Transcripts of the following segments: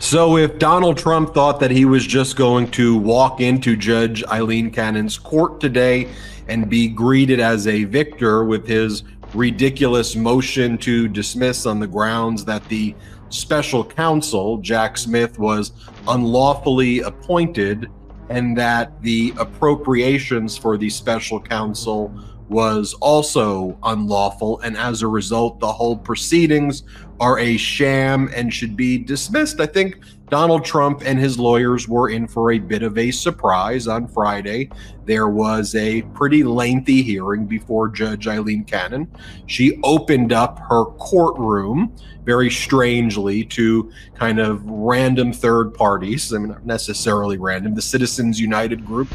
So if Donald Trump thought that he was just going to walk into Judge Aileen Cannon's court today and be greeted as a victor with his ridiculous motion to dismiss on the grounds that the special counsel, Jack Smith, was unlawfully appointed and that the appropriations for the special counsel was also unlawful, and as a result, the whole proceedings are a sham and should be dismissed. I think Donald Trump and his lawyers were in for a bit of a surprise on Friday. There was a pretty lengthy hearing before Judge Aileen Cannon. She opened up her courtroom very strangely to kind of random third parties. I mean, not necessarily random. The Citizens United group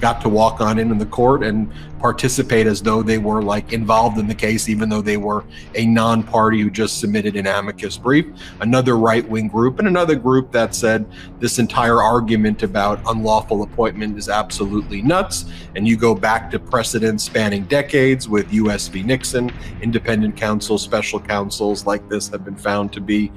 got to walk on in the court and participate as though they were like involved in the case, even though they were a non-party who just submitted an amicus brief. Another right-wing group and another group that said this entire argument about unlawful appointment is absolutely nuts. And you go back to precedents spanning decades with U.S. v. Nixon. Independent counsels, special counsels like this have been found to be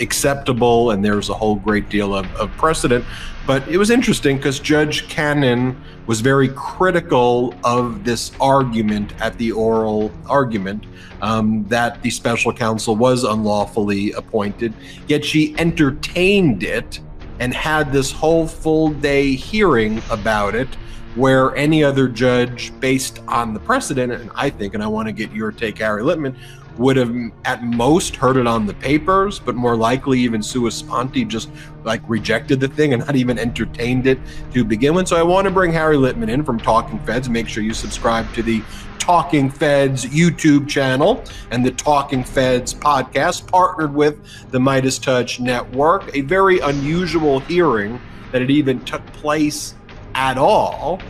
acceptable, and there's a whole great deal of precedent. But it was interesting because Judge Cannon was very critical of this argument at the oral argument that the special counsel was unlawfully appointed, yet she entertained it and had this whole full day hearing about it, where any other judge, based on the precedent, and I think, and I want to get your take, Harry Litman, would have at most heard it on the papers, but more likely even sua sponte just like rejected the thing and not even entertained it to begin with. So I want to bring Harry Litman in from Talking Feds. Make sure you subscribe to the Talking Feds YouTube channel and the Talking Feds podcast, partnered with the Midas Touch Network. A very unusual hearing that it even took place at all.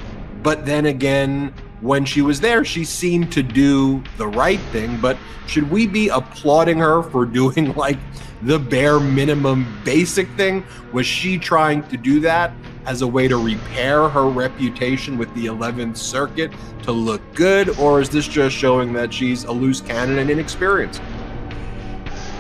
But then again, when she was there, she seemed to do the right thing, but should we be applauding her for doing like the bare minimum basic thing? Was she trying to do that as a way to repair her reputation with the 11th Circuit to look good? Or is this just showing that she's a loose cannon and inexperienced?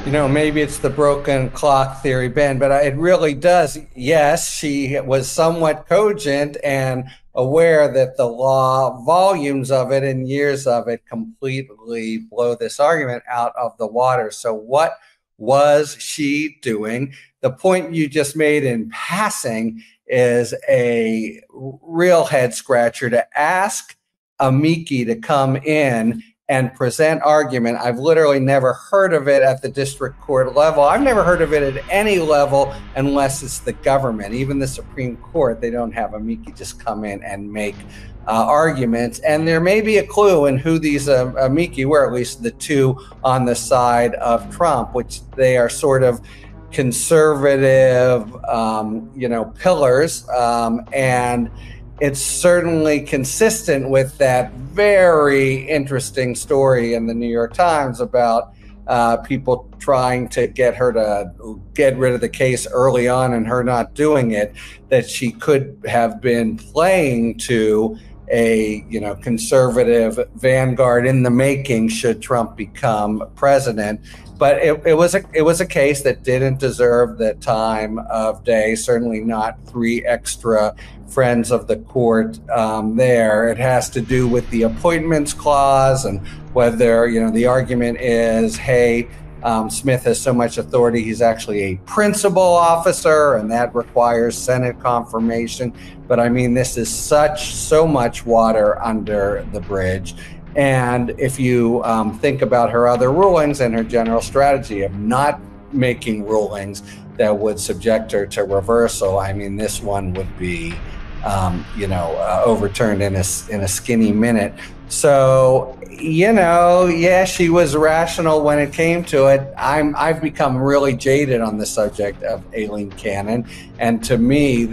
You know, maybe it's the broken clock theory, Ben, but it really does. Yes, she was somewhat cogent and aware that the law, volumes of it and years of it, completely blow this argument out of the water. So what was she doing? The point you just made in passing is a real head scratcher. To ask amici to come in and present argument, I've literally never heard of it at the district court level. I've never heard of it at any level unless it's the government. Even the Supreme Court, they don't have amici just come in and make arguments. And there may be a clue in who these amici were, at least the two on the side of Trump, which they are sort of conservative, you know, pillars. And it's certainly consistent with that very interesting story in the New York Times about people trying to get her to get rid of the case early on and her not doing it, that she could have been playing to a, you know, conservative vanguard in the making should Trump become president. But it was a case that didn't deserve the time of day, certainly not three extra friends of the court there. It has to do with the appointments clause and whether, you know, the argument is, hey, Smith has so much authority, he's actually a principal officer, and that requires Senate confirmation. But I mean, this is so much water under the bridge. And if you think about her other rulings and her general strategy of not making rulings that would subject her to reversal, I mean, this one would be overturned in a skinny minute. So, you know, yeah, she was rational when it came to it. I've become really jaded on the subject of Aileen Cannon, and to me,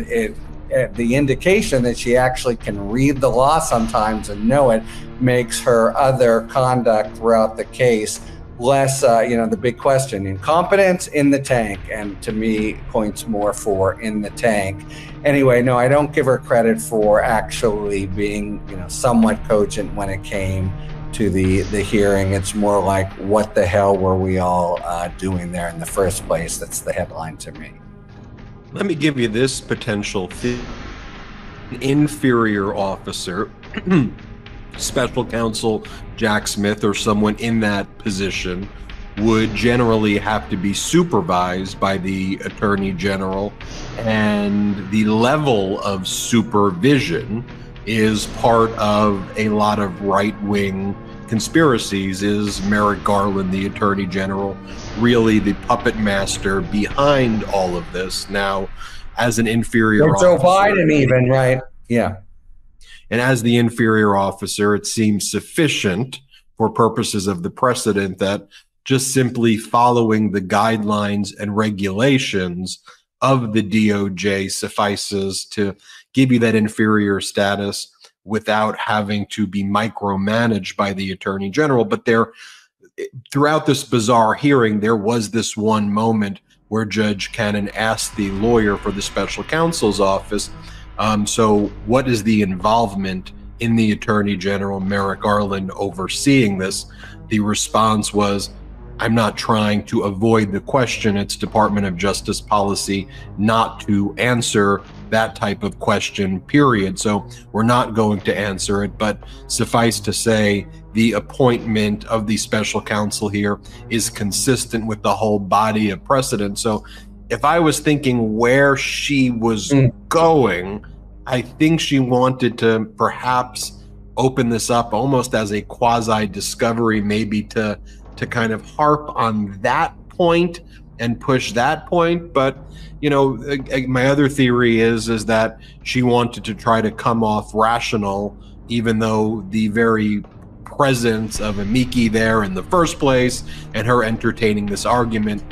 the indication that she actually can read the law sometimes and know it makes her other conduct throughout the case less, the big question, incompetence, in the tank, and to me points more for in the tank. Anyway, no, I don't give her credit for actually being, you know, somewhat cogent when it came to the hearing. It's more like, what the hell were we all doing there in the first place? That's the headline to me. Let me give you this potential thing. An inferior officer, special counsel Jack Smith or someone in that position, would generally have to be supervised by the Attorney General, and the level of supervision is part of a lot of right-wing conspiracies. Is Merrick Garland, the Attorney General, really the puppet master behind all of this? Now, as an inferior officer, Biden even, right? Yeah. And as the inferior officer, it seems sufficient for purposes of the precedent that just simply following the guidelines and regulations of the DOJ suffices to give you that inferior status without having to be micromanaged by the Attorney General. But there, throughout this bizarre hearing, there was this one moment where Judge Cannon asked the lawyer for the special counsel's office, so what is the involvement in the Attorney General Merrick Garland overseeing this? The response was, I'm not trying to avoid the question. It's Department of Justice policy not to answer that type of question, period. So we're not going to answer it, but suffice to say, the appointment of the special counsel here is consistent with the whole body of precedent. So if I was thinking where she was going, I think she wanted to perhaps open this up almost as a quasi-discovery, maybe to kind of harp on that point and push that point. But, you know, my other theory is that she wanted to try to come off rational, even though the very presence of Amiki there in the first place and her entertaining this argument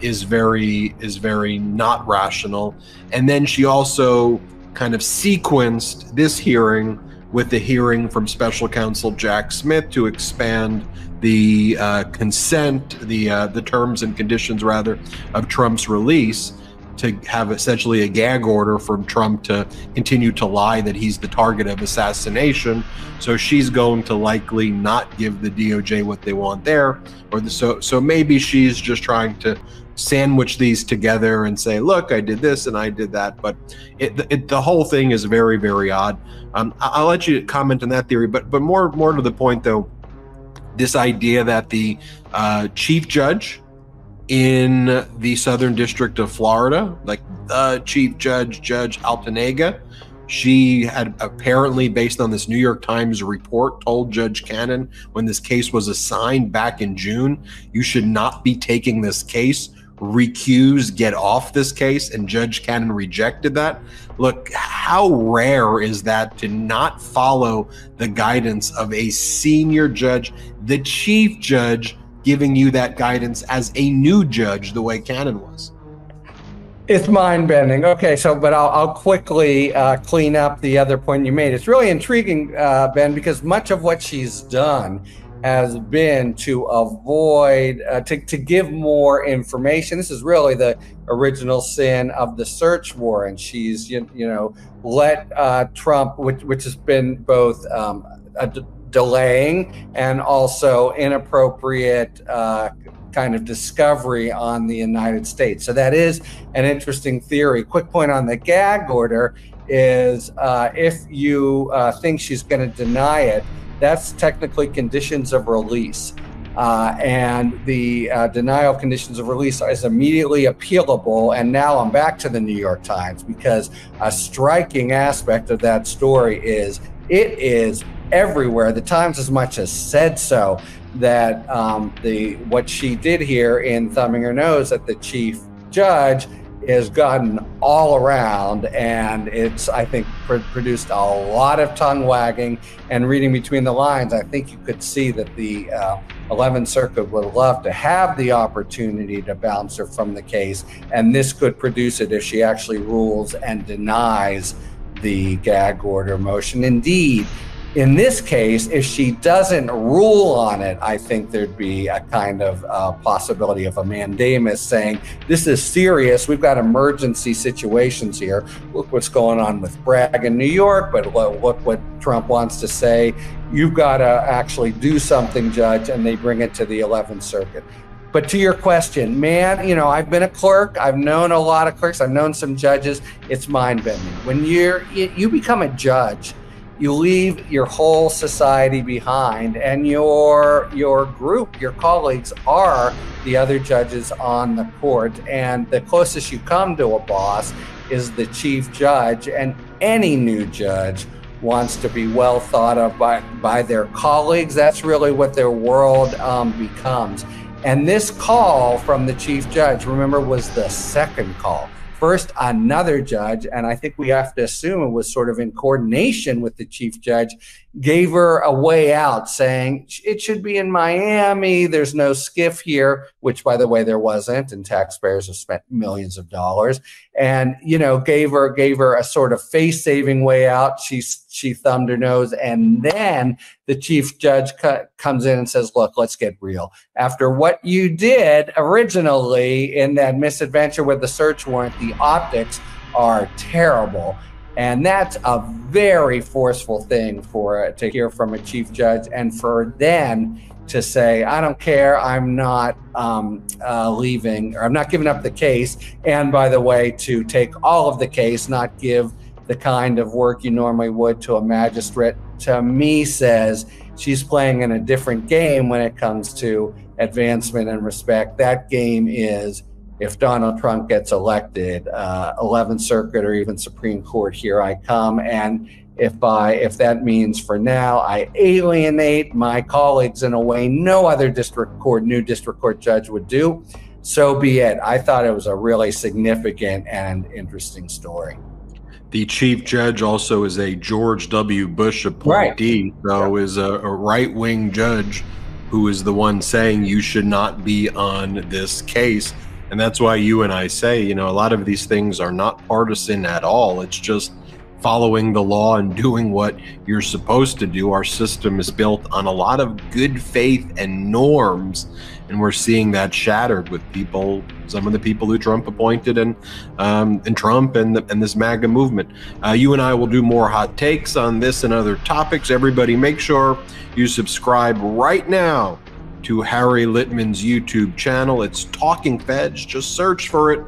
is very not rational. And then she also kind of sequenced this hearing with the hearing from special counsel Jack Smith to expand the consent, the terms and conditions rather, of Trump's release, to have essentially a gag order from Trump to continue to lie that he's the target of assassination. So she's going to likely not give the DOJ what they want there, or so maybe she's just trying to sandwich these together and say, look, I did this and I did that. But the whole thing is very, very odd. I'll let you comment on that theory, but more to the point though, this idea that the chief judge in the Southern District of Florida, like the chief judge, Judge Altenega, she had apparently, based on this New York Times report, told Judge Cannon when this case was assigned back in June, you should not be taking this case, recuse, get off this case, and Judge Cannon rejected that. Look, how rare is that to not follow the guidance of a senior judge, the chief judge, giving you that guidance as a new judge the way Cannon was? It's mind-bending. Okay, so but I'll quickly clean up the other point you made. It's really intriguing, Ben, because much of what she's done has been to avoid, to give more information. This is really the original sin of the search warrant. She's, you know, let Trump, which has been both delaying and also inappropriate kind of discovery on the United States. So that is an interesting theory. Quick point on the gag order is if you think she's going to deny it, that's technically conditions of release. And the denial conditions of release is immediately appealable. And now I'm back to the New York Times, because a striking aspect of that story is it is everywhere. The Times as much as said so, that what she did here in thumbing her nose at the chief judge has gotten all around, and it's, I think, produced a lot of tongue wagging and reading between the lines. I think you could see that the 11th Circuit would love to have the opportunity to bounce her from the case, and this could produce it if she actually rules and denies the gag order motion. Indeed, in this case, if she doesn't rule on it, I think there'd be a kind of possibility of a mandamus saying, this is serious, we've got emergency situations here. Look what's going on with Bragg in New York, but look what Trump wants to say. You've got to actually do something, Judge, and they bring it to the 11th Circuit. But to your question, man, you know, I've been a clerk. I've known a lot of clerks. I've known some judges. It's mind-bending. When you become a judge, you leave your whole society behind, and your group, your colleagues are the other judges on the court. And the closest you come to a boss is the chief judge, and any new judge wants to be well thought of by their colleagues. That's really what their world becomes. And this call from the chief judge, remember, was the second call. First, another judge, and I think we have to assume it was sort of in coordination with the chief judge, gave her a way out, saying it should be in Miami. There's no skiff here, which, by the way, there wasn't, and taxpayers have spent millions of dollars. And, you know, gave her a sort of face-saving way out. She thumbed her nose, and then the chief judge comes in and says, look, let's get real. After what you did originally in that misadventure with the search warrant, the optics are terrible. And that's a very forceful thing to hear from a chief judge, and for them to say, I don't care, I'm not leaving, or I'm not giving up the case. And by the way, to take all of the case, not give the kind of work you normally would to a magistrate, to me says she's playing in a different game when it comes to advancement and respect. That game is, if Donald Trump gets elected, 11th Circuit or even Supreme Court, here I come. And if that means for now I alienate my colleagues in a way no other new district court judge would do, so be it. I thought it was a really significant and interesting story. The chief judge also is a George W. Bush appointee, so is a right-wing judge who is the one saying you should not be on this case. And that's why you and I say, you know, a lot of these things are not partisan at all. It's just following the law and doing what you're supposed to do. Our system is built on a lot of good faith and norms, and we're seeing that shattered with people, some of the people who Trump appointed, and Trump and this MAGA movement. You and I will do more hot takes on this and other topics. Everybody, make sure you subscribe right now to Harry Litman's YouTube channel. It's Talking Feds. Just search for it.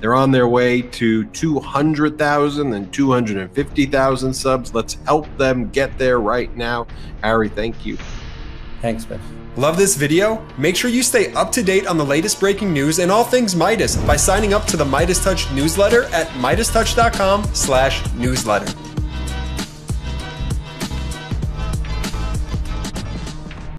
They're on their way to 200,000 and 250,000 subs. Let's help them get there right now. Harry, thank you. Thanks, Ben. Love this video? Make sure you stay up to date on the latest breaking news and all things Midas by signing up to the Midas Touch newsletter at MidasTouch.com/newsletter.